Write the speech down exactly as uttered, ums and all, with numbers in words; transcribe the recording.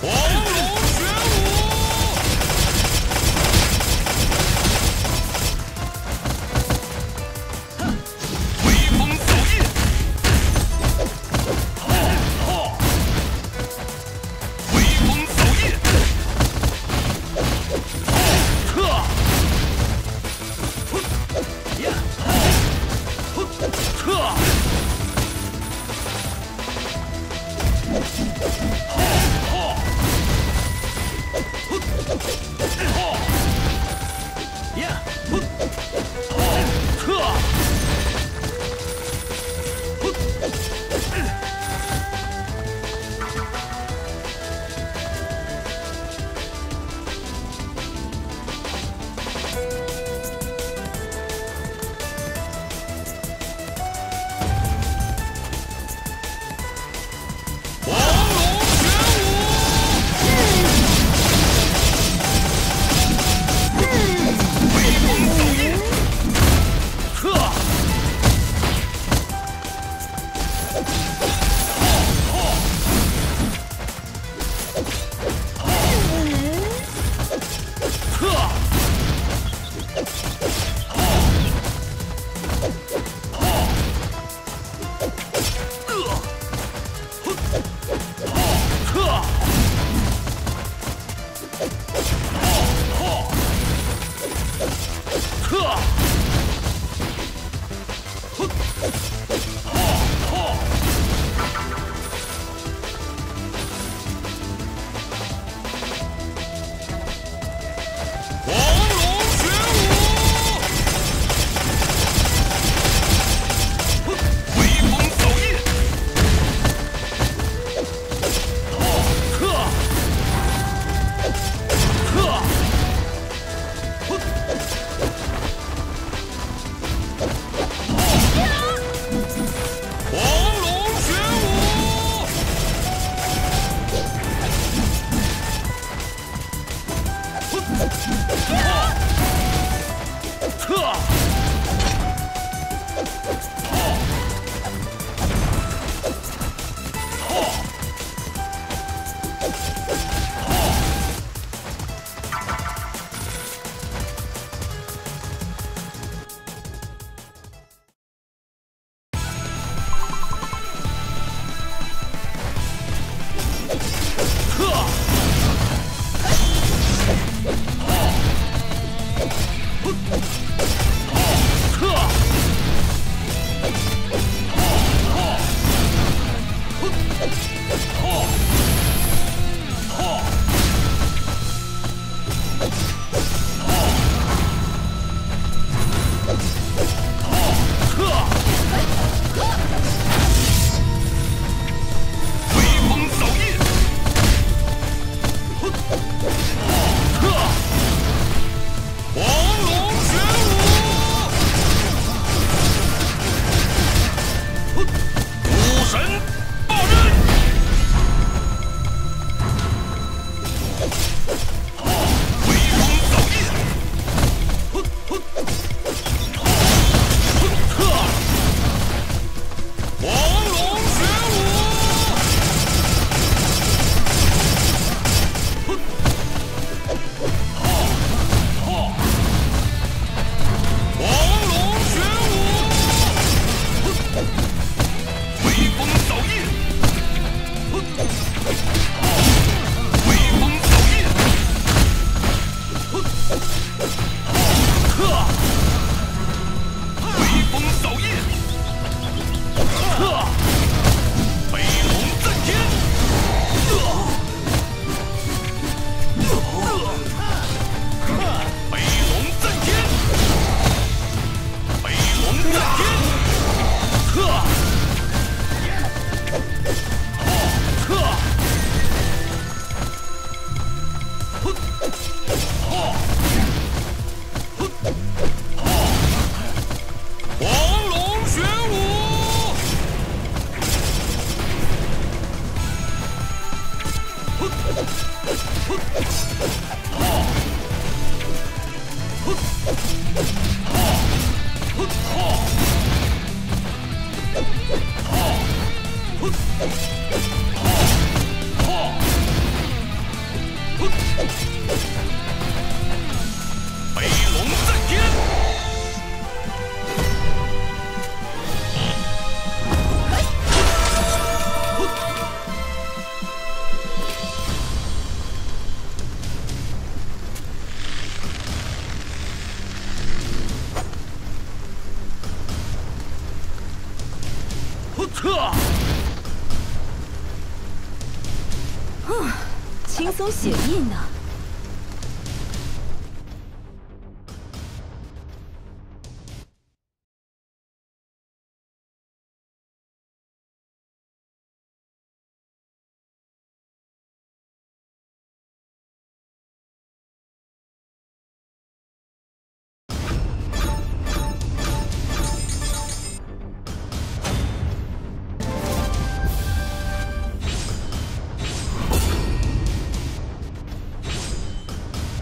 王龙玄武。撤！哦，轻松写意呢。